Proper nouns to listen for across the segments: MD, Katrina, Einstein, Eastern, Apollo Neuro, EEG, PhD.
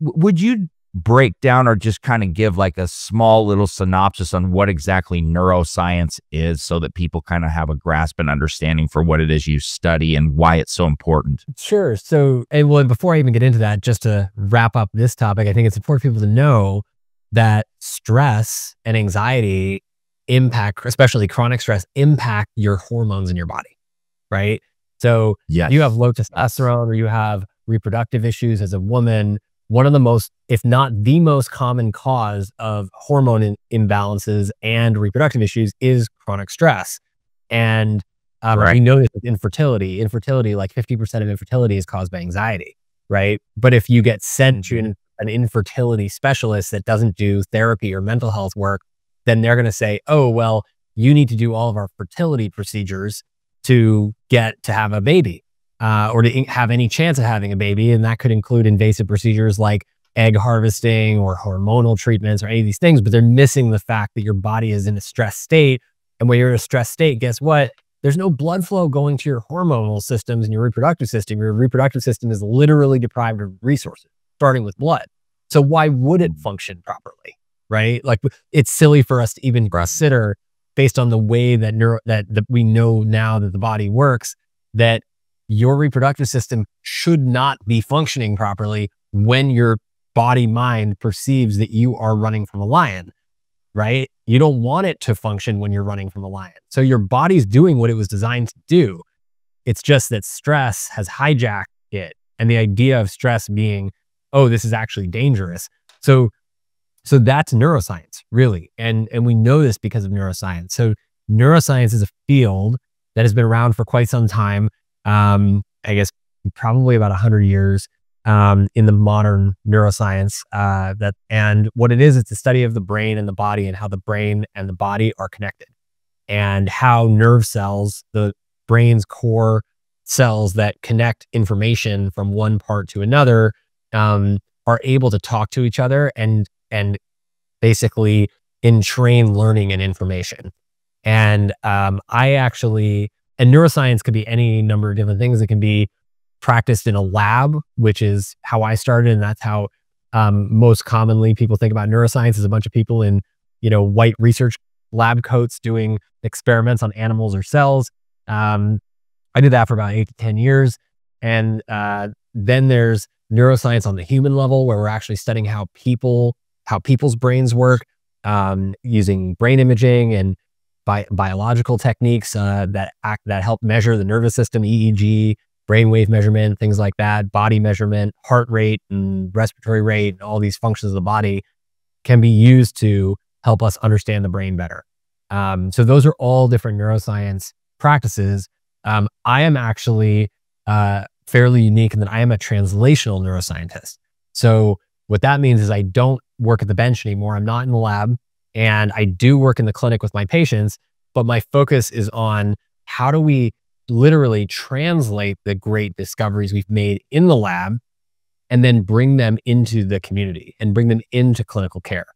Would you break down or just kind of give like a small little synopsis on what exactly neuroscience is so that people kind of have a grasp and understanding for what it is you study and why it's so important? Sure. So, and before I even get into that, just to wrap up this topic, I think it's important for people to know that stress and anxiety impact, especially chronic stress, impact your hormones in your body, right? So yes, you have low testosterone or you have reproductive issues as a woman. One of the most, if not the most common cause of hormone imbalances and reproductive issues is chronic stress. And we know this with infertility. Infertility, like 50% of infertility is caused by anxiety, right? But if you get sent to an infertility specialist that doesn't do therapy or mental health work, then they're going to say, oh, well, you need to do all of our fertility procedures to have a baby. Or to have any chance of having a baby. And that could include invasive procedures like egg harvesting or hormonal treatments or any of these things, but they're missing the fact that your body is in a stress state. And when you're in a stress state, guess what? There's no blood flow going to your hormonal systems and your reproductive system. Your reproductive system is literally deprived of resources, starting with blood. So why would it function properly, right? Like, it's silly for us to even consider, based on the way that we know now that the body works, that your reproductive system should not be functioning properly when your body mind perceives that you are running from a lion, right? You don't want it to function when you're running from a lion. So your body's doing what it was designed to do. It's just that stress has hijacked it. And the idea of stress being, oh, this is actually dangerous. So that's neuroscience, really. And we know this because of neuroscience. So neuroscience is a field that has been around for quite some time. I guess probably about 100 years, in the modern neuroscience, and what it is, it's the study of the brain and the body and how the brain and the body are connected and how nerve cells, the brain's core cells that connect information from one part to another, are able to talk to each other and basically entrain learning and information. And, and neuroscience could be any number of different things. It can be practiced in a lab, which is how I started. And that's how most commonly people think about neuroscience, is a bunch of people in, you know, white research lab coats doing experiments on animals or cells. I did that for about 8 to 10 years. And then there's neuroscience on the human level, where we're actually studying how people's brains work, using brain imaging and biological techniques that help measure the nervous system, EEG, brainwave measurement, things like that, body measurement, heart rate and respiratory rate, and all these functions of the body can be used to help us understand the brain better. So those are all different neuroscience practices. I am actually fairly unique in that I am a translational neuroscientist. So what that means is I don't work at the bench anymore. I'm not in the lab. And I do work in the clinic with my patients, but my focus is on how do we literally translate the great discoveries we've made in the lab and then bring them into the community and bring them into clinical care.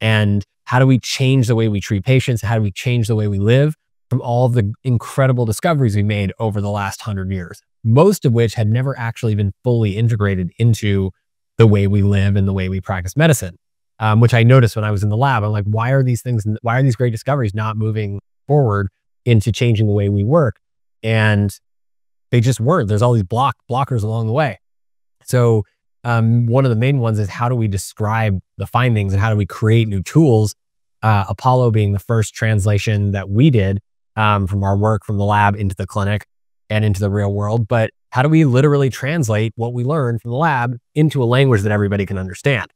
And how do we change the way we treat patients? How do we change the way we live from all the incredible discoveries we made over the last 100 years, most of which had never actually been fully integrated into the way we live and the way we practice medicine? Which I noticed when I was in the lab. I'm like, why are these things, why are these great discoveries not moving forward into changing the way we work? And they just weren't. There's all these blockers along the way. So one of the main ones is, how do we describe the findings and how do we create new tools? Apollo being the first translation that we did from our work from the lab into the clinic and into the real world. But how do we literally translate what we learned from the lab into a language that everybody can understand?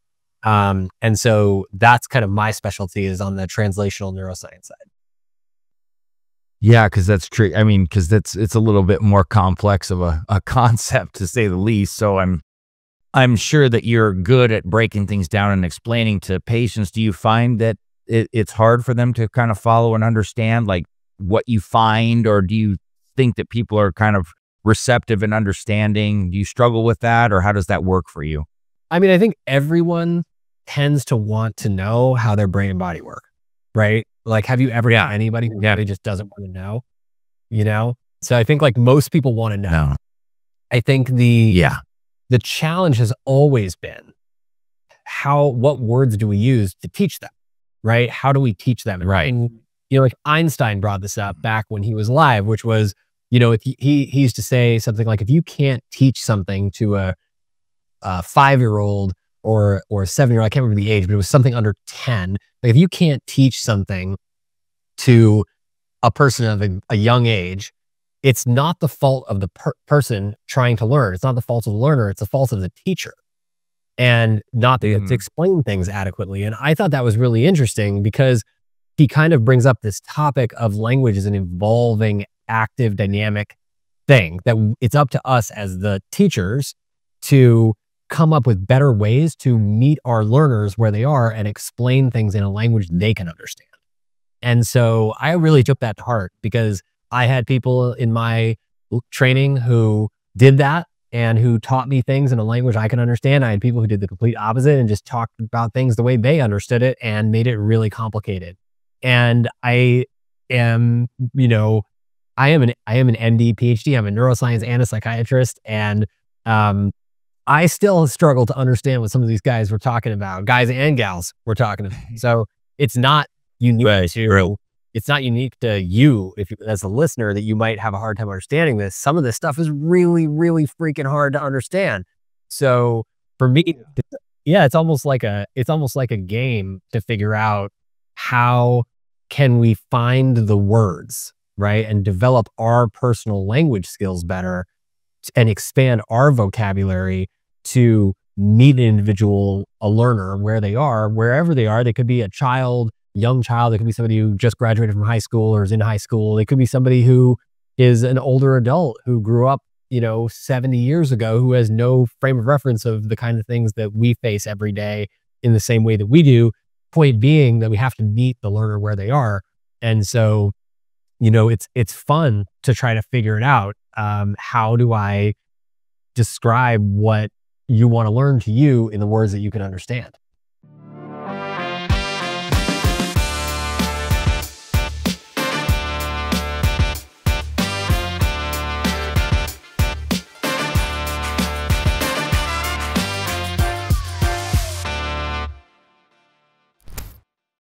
And so that's kind of my specialty, is on the translational neuroscience side. Yeah. Cause that's true. I mean, cause it's a little bit more complex of a concept, to say the least. So I'm sure that you're good at breaking things down and explaining to patients. Do you find that it's hard for them to kind of follow and understand like what you find, or do you think that people are kind of receptive and understanding? Do you struggle with that, or how does that work for you? I mean, I think everyone tends to want to know how their brain and body work, right? Like, have you ever got anybody who really just doesn't want to know, you know? So I think like most people want to know. I think the challenge has always been what words do we use to teach them, right? How do we teach them? Right. And, you know, like Einstein brought this up back when he was alive, which was, you know, if he used to say something like, if you can't teach something to a 5-year-old or a 7-year-old, I can't remember the age, but it was something under 10. Like, if you can't teach something to a person of a young age, it's not the fault of the person trying to learn. It's not the fault of the learner. It's the fault of the teacher, and not to explain things adequately. And I thought that was really interesting, because he kind of brings up this topic of language as an evolving, active, dynamic thing, that it's up to us as the teachers to come up with better ways to meet our learners where they are and explain things in a language they can understand. And so I really took that to heart, because I had people in my training who did that and who taught me things in a language I can understand. I had people who did the complete opposite and just talked about things the way they understood it and made it really complicated. And I am, you know, I am an MD, PhD. I'm a neuroscience and a psychiatrist, and I still struggle to understand what some of these guys were talking about, guys and gals were talking about. So it's not unique to you, if you, as a listener, that you might have a hard time understanding this. Some of this stuff is really, really freaking hard to understand. So for me, yeah, it's almost like a game to figure out how can we find the words, right? And develop our personal language skills better and expand our vocabulary to meet an individual, a learner, where they are, wherever they are. They could be a child, young child. It could be somebody who just graduated from high school or is in high school. It could be somebody who is an older adult who grew up, you know, 70 years ago, who has no frame of reference of the kind of things that we face every day in the same way that we do. Point being that we have to meet the learner where they are. And so, you know, it's fun to try to figure it out. How do I describe what you want to learn to you in the words that you can understand?